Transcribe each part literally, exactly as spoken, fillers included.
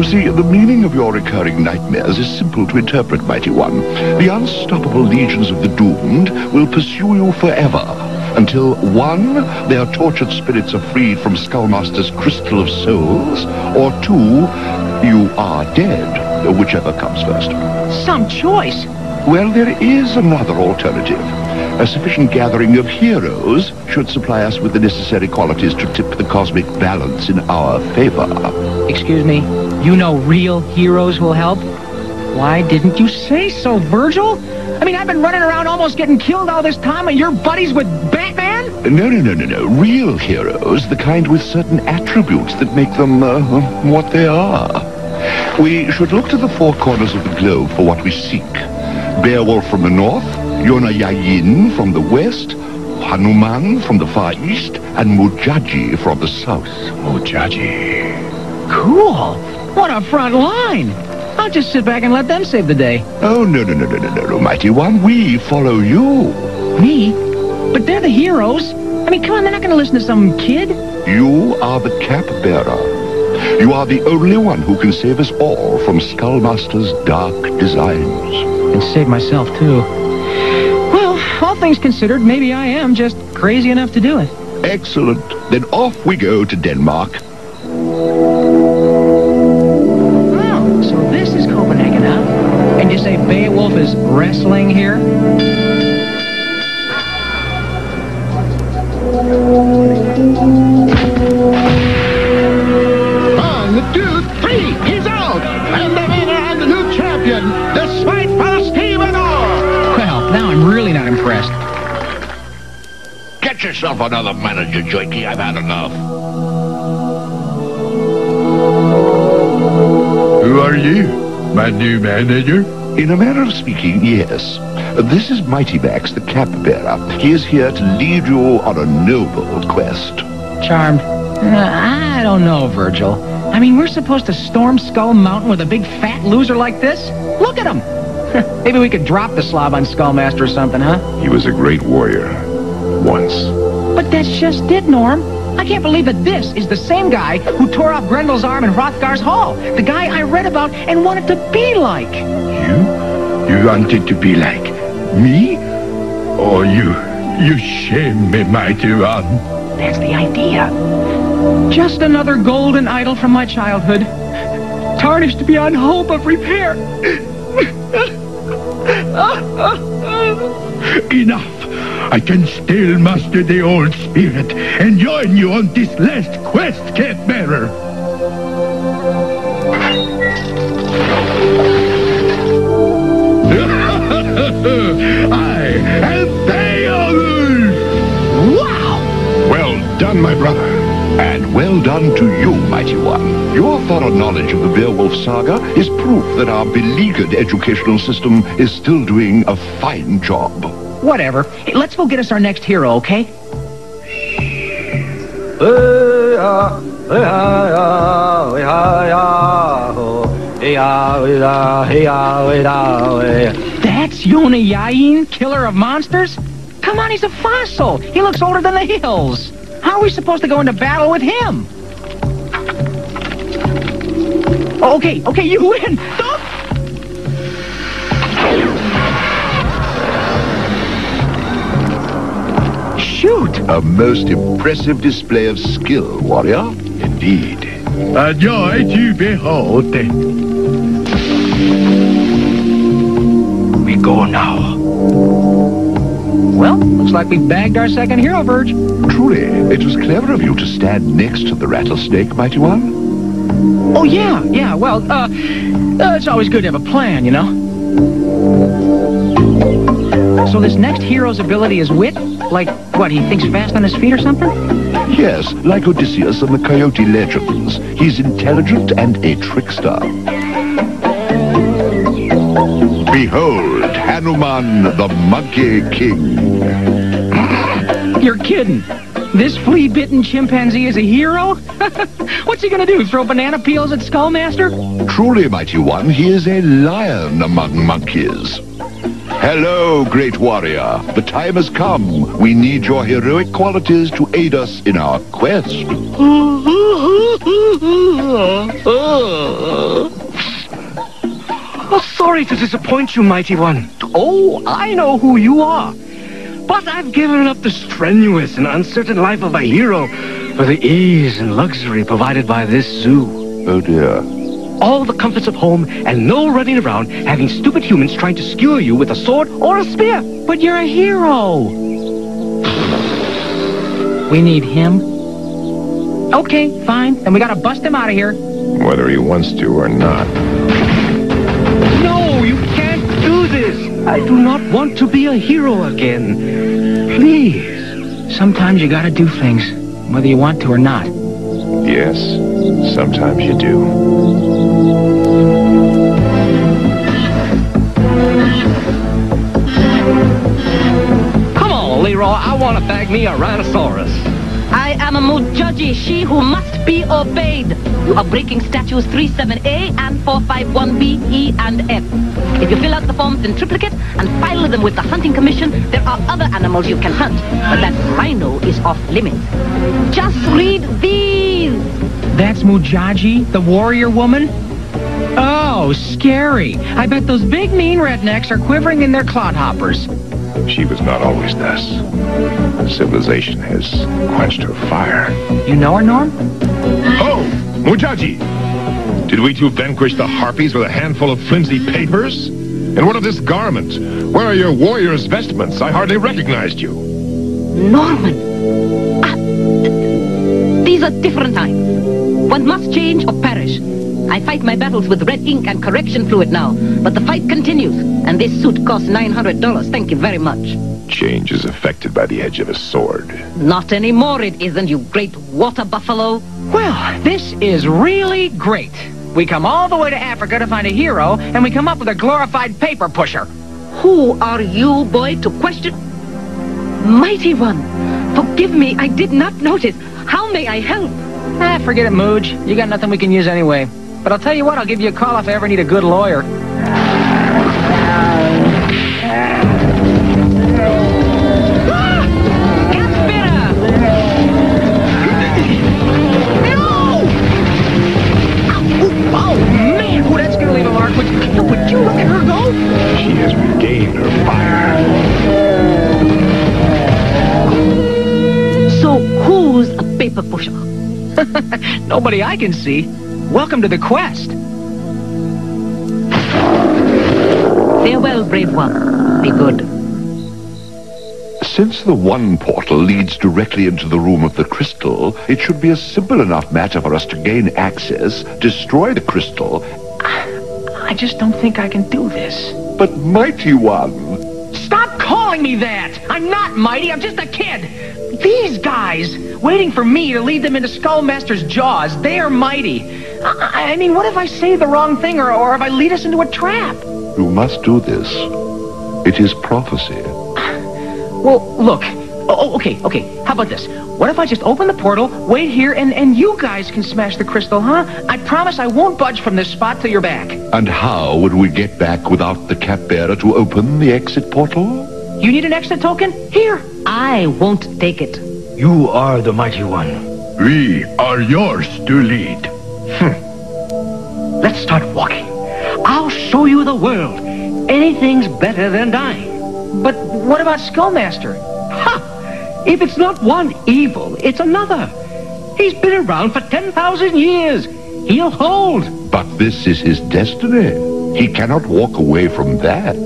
You see, the meaning of your recurring nightmares is simple to interpret, Mighty One. The unstoppable legions of the doomed will pursue you forever, until one, their tortured spirits are freed from Skullmaster's crystal of souls, or two, you are dead, whichever comes first. Some choice. Well, there is another alternative. A sufficient gathering of heroes should supply us with the necessary qualities to tip the cosmic balance in our favor. Excuse me, you know real heroes will help? Why didn't you say so, Virgil? I mean, I've been running around almost getting killed all this time, and you're buddies with Batman? No, no, no, no, no. Real heroes, the kind with certain attributes that make them uh, what they are. We should look to the four corners of the globe for what we seek. Beowulf from the north, Yonayaiyin from the west, Hanuman from the far east, and Mujaji from the south. Mujaji. Cool. What a front line. I'll just sit back and let them save the day. Oh, no, no, no, no, no, no, no, Mighty One. We follow you. Me? But they're the heroes. I mean, come on, they're not going to listen to some kid. You are the cap bearer. You are the only one who can save us all from Skullmaster's dark designs. And save myself, too. Well, all things considered, maybe I am just crazy enough to do it. Excellent. Then off we go to Denmark. Oh, so this is Copenhagen, huh? And you say Beowulf is wrestling here? One, two, three, he's out! And the winner and the new champion, the Spider. Really not impressed. Get yourself another manager, Joikey. I've had enough. Who are you? My new manager? In a manner of speaking, yes. This is Mighty Max, the cap bearer. He is here to lead you on a noble quest. Charmed. Uh, I don't know, Virgil. I mean, we're supposed to storm Skull Mountain with a big fat loser like this? Look at him! Maybe we could drop the slob on Skullmaster or something, huh? He was a great warrior. Once. But that's just it, Norm. I can't believe that this is the same guy who tore off Grendel's arm in Hrothgar's hall. The guy I read about and wanted to be like. You? You wanted to be like me? Or you... you shame me, Mighty One. That's the idea. Just another golden idol from my childhood. Tarnished beyond hope of repair. Enough! I can still master the old spirit and join you on this last quest, Cap Bearer. I am Beowulf! Wow! Well done, my brother. And well done to you, Mighty One. Your thorough knowledge of the Beowulf saga is proof that our beleaguered educational system is still doing a fine job. Whatever. Hey, let's go get us our next hero, okay? That's Yonayaiyin, killer of monsters? Come on, he's a fossil. He looks older than the hills. How are we supposed to go into battle with him? Okay, okay, you win! Stop! Shoot! A most impressive display of skill, warrior. Indeed. A joy to behold. We go now. Well, looks like we bagged our second hero, Virg. Truly, it was clever of you to stand next to the rattlesnake, Mighty One. Oh, yeah, yeah, well, uh, uh, it's always good to have a plan, you know? So this next hero's ability is wit? Like, what, he thinks fast on his feet or something? Yes, like Odysseus and the Coyote legends. He's intelligent and a trickster. Behold, Hanuman, the Monkey King. You're kidding. This flea-bitten chimpanzee is a hero? What's he gonna do, throw banana peels at Skullmaster? Truly, Mighty One, he is a lion among monkeys. Hello, great warrior. The time has come. We need your heroic qualities to aid us in our quest. Oh, sorry to disappoint you, mighty one. Oh, I know who you are. But I've given up the strenuous and uncertain life of a hero for the ease and luxury provided by this zoo. Oh, dear. All the comforts of home and no running around having stupid humans trying to skewer you with a sword or a spear. But you're a hero. We need him. Okay, fine. Then we gotta bust him out of here. Whether he wants to or not. No, you can't do this. I do not want to be a hero again. Please. Sometimes you gotta do things, whether you want to or not. Yes, sometimes you do. Come on, Leroy, I want to bag me a rhinoceros. I am a Mujaji, she who must be obeyed. You are breaking statutes three seven A and four five one B, E and F. If you fill out the forms in triplicate and file them with the Hunting Commission, there are other animals you can hunt, but that rhino is off limits. Just read these. That's Mujaji, the warrior woman? Oh, scary. I bet those big mean rednecks are quivering in their clodhoppers. She was not always thus. Civilization has quenched her fire. You know her, Norm? Oh, Mujaji! Did we two vanquish the harpies with a handful of flimsy papers? And what of this garment? Where are your warrior's vestments? I hardly recognized you. Norman! Ah, th these are different times. One must change or perish. I fight my battles with red ink and correction fluid now, but the fight continues, and this suit costs nine hundred dollars, thank you very much. Change is affected by the edge of a sword. Not anymore it isn't, you great water buffalo. Well, this is really great. We come all the way to Africa to find a hero, and we come up with a glorified paper pusher. Who are you, boy, to question? Mighty one, forgive me, I did not notice. How may I help? Ah, forget it, Mooj. You got nothing we can use anyway. But I'll tell you what, I'll give you a call if I ever need a good lawyer. Ah! That's better! No! Oh, man! Oh, that's gonna leave a mark. Would you, would you look at her go? She has regained her fire. So who's a paper pusher? Nobody I can see. Welcome to the quest. Farewell, brave one. Be good. Since the one portal leads directly into the room of the crystal, it should be a simple enough matter for us to gain access, destroy the crystal. I just don't think I can do this. But mighty one. Stop calling me that! I'm not mighty, I'm just a kid. These guys, waiting for me to lead them into Skullmaster's jaws, they are mighty. I, I mean, what if I say the wrong thing, or, or if I lead us into a trap? You must do this. It is prophecy. Well, look. Oh, okay, okay. How about this? What if I just open the portal, wait here, and, and you guys can smash the crystal, huh? I promise I won't budge from this spot till you're back. And how would we get back without the cap-bearer to open the exit portal? You need an exit token? Here! I won't take it. You are the mighty one. We are yours to lead. Hmm. Let's start walking. I'll show you the world. Anything's better than dying. But what about Skullmaster? Ha! If it's not one evil, it's another. He's been around for ten thousand years. He'll hold. But this is his destiny. He cannot walk away from that.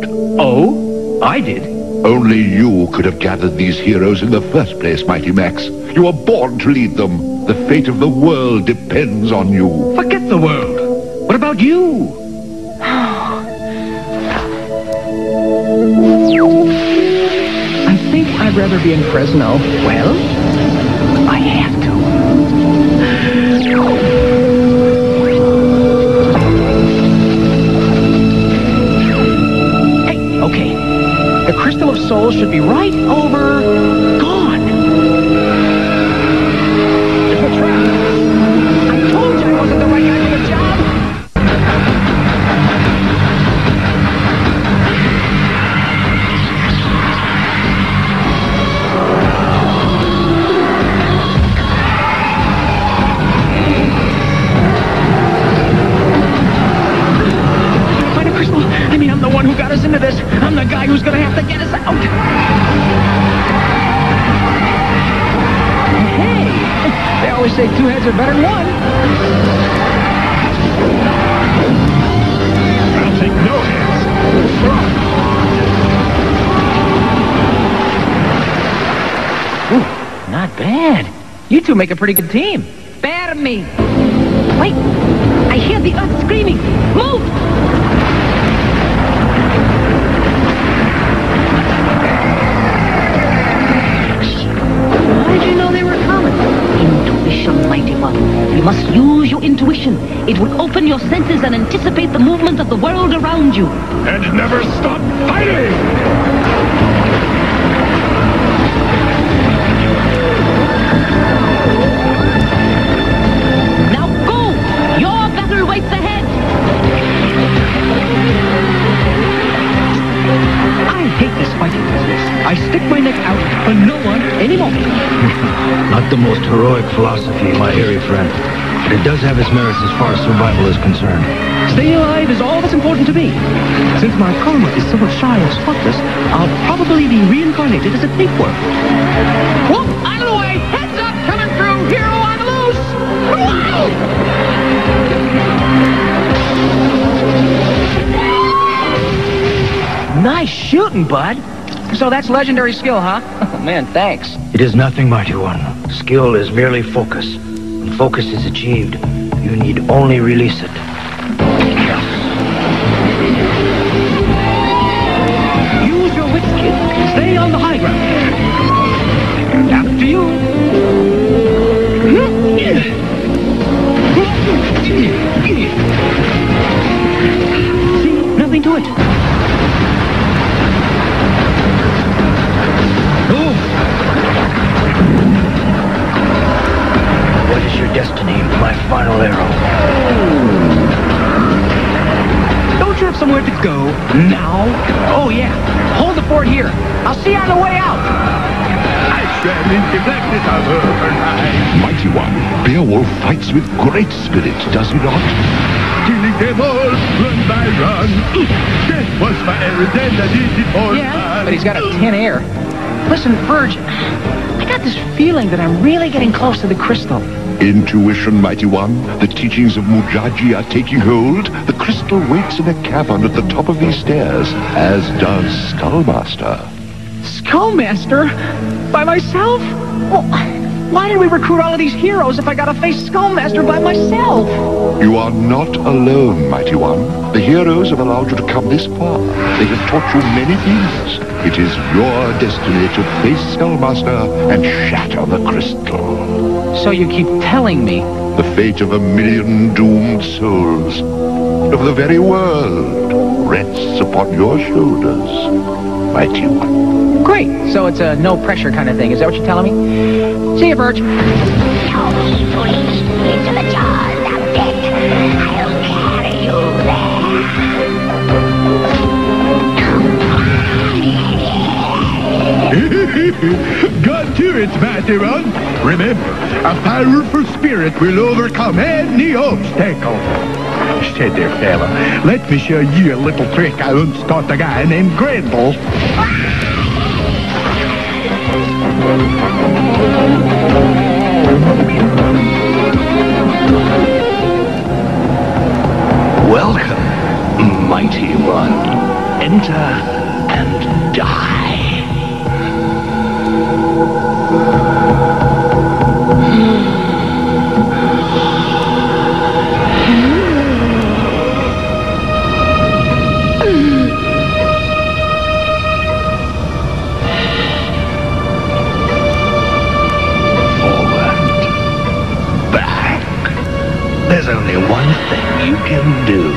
Oh, I did. Only you could have gathered these heroes in the first place, Mighty Max. You were born to lead them. The fate of the world depends on you. Forget the world. What about you? I think I'd rather be in Fresno. Well, I have to. The Crystal of Souls should be right over... gone! It's a trap! I told you I wasn't the right guy for the job! say two heads are better than one. I'll take no heads. Ooh, not bad. You two make a pretty good team. Bear me. Wait, I hear the earth screaming. Move! How did you know they were coming? Intuition, mighty one. You must use your intuition. It will open your senses and anticipate the movement of the world around you. And never stop fighting! Now go! Your battle waits ahead! I hate this fighting business. I stick my neck out for no one anymore. Not the most heroic philosophy, my hairy friend. But it does have its merits as far as survival is concerned. Staying alive is all that's important to me. Since my karma is somewhat shy and spotless, I'll probably be reincarnated as a tapeworm. Whoop! Out of the way! Heads up! Coming through! Hero on the loose! Wow! Nice shooting, bud. So that's legendary skill, huh? Oh, man, thanks. It is nothing, mighty one. Skill is merely focus. When focus is achieved, you need only release it. Yes. Use your wits, kid. Stay on the high ground. And after you. See, nothing to it. What is your destiny, my final arrow? Don't you have somewhere to go now? Oh, yeah. Hold the fort here. I'll see you on the way out. I shall neglect this overnight. Mighty One, Beowulf fights with great spirit, does he not? Killing them all, run by run. Death was my errand and I did it all. Yeah, but he's got a tin air. Listen, Virgil, I got this feeling that I'm really getting close to the crystal. Intuition, mighty one. The teachings of Mujaji are taking hold. The crystal waits in a cavern at the top of these stairs, as does Skullmaster. Skullmaster? By myself? Well, why did we recruit all of these heroes if I gotta face Skullmaster by myself? You are not alone, mighty one. The heroes have allowed you to come this far. They have taught you many things. It is your destiny to face Skullmaster and shatter the crystal. So you keep telling me? The fate of a million doomed souls, of the very world, rests upon your shoulders, mighty one. Great, so it's a no-pressure kind of thing. Is that what you're telling me? See you, Birch. Don't be foolish. Into the jaws of death. I'll carry you there. Got to it, mighty one. Remember, a powerful spirit will overcome any obstacle. Say there, fella, let me show you a little trick I once taught a guy named Grendel. Welcome, mighty one. Enter and die. There's only one thing you can do.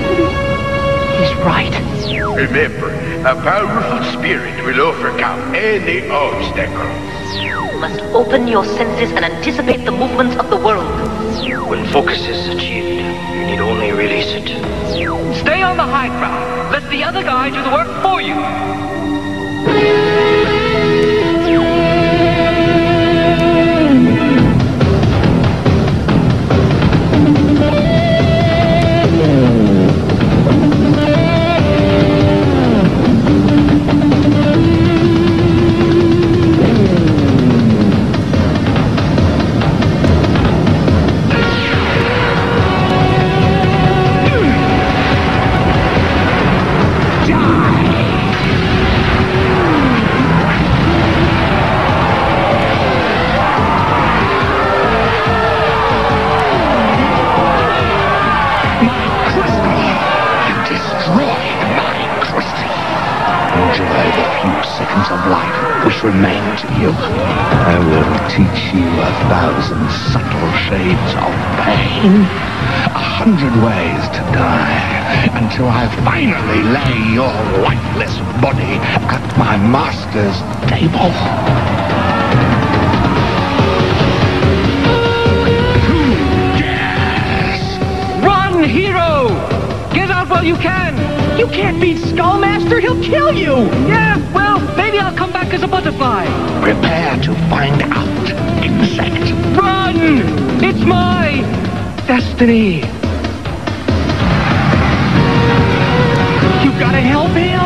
He's right. Remember, a powerful spirit will overcome any obstacle. You must open your senses and anticipate the movements of the world. When focus is achieved, you need only release it. Stay on the high ground. Let the other guy do the work for you. remains you. I will teach you a thousand subtle shades of pain, a hundred ways to die, until I finally lay your lifeless body at my master's table. Who dares? Run, hero! Get out while you can! You can't beat Skullmaster, he'll kill you! Yeah, well, maybe I'll come back as a butterfly. Prepare to find out, insect. Run! It's my destiny. You gotta help him!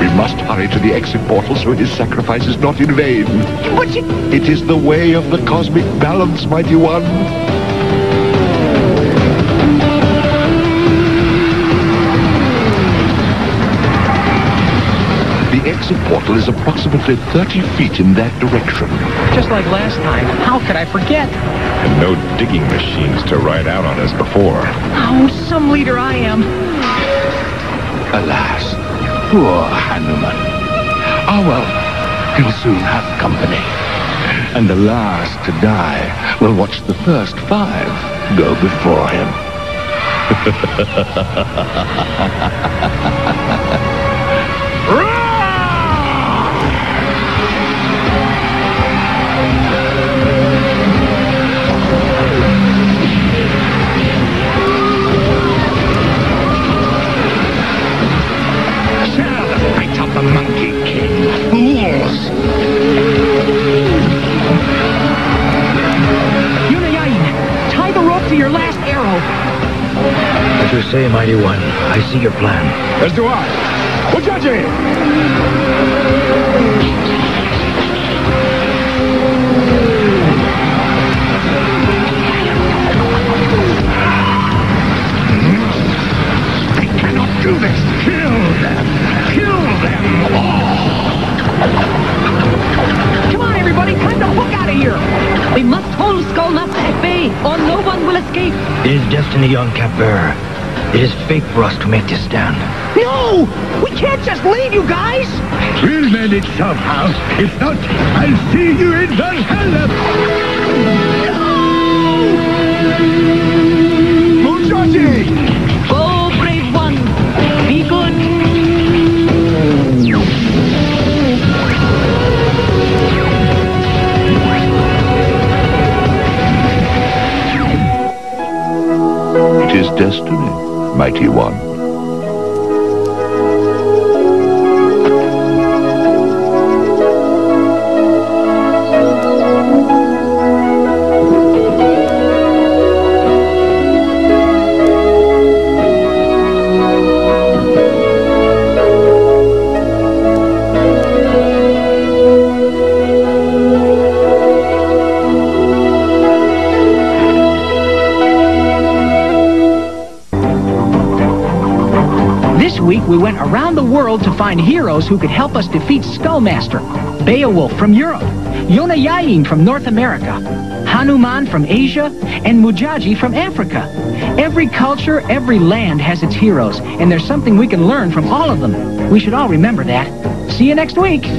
We must hurry to the exit portal so his sacrifice is not in vain. But you... It is the way of the cosmic balance, mighty one. The exit portal is approximately thirty feet in that direction. Just like last time, how could I forget? And no digging machines to ride out on us before. Oh, some leader I am. Alas, poor Hanuman. Ah well, he'll soon have company. And the last to die will watch the first five go before him. Monkey King, fools! Yonayaiyin, tie the rope to your last arrow. As you say, Mighty One, I see your plan. As do I. Mujaji! I cannot do this. Kill them! Them all. Come on, everybody, time to hook out of here! We must hold Skullmaster at bay, or no one will escape. It is destiny on Capbearer. It is fate for us to make this stand. No! We can't just leave you guys! We'll manage somehow. If not, I'll see you in Valhalla! No! Mujaji! Oh, brave one! Be good! It is destiny, Mighty One. We went around the world to find heroes who could help us defeat Skullmaster. Beowulf from Europe, Yonayaiyin from North America, Hanuman from Asia, and Mujaji from Africa. Every culture, every land has its heroes, and there's something we can learn from all of them. We should all remember that. See you next week.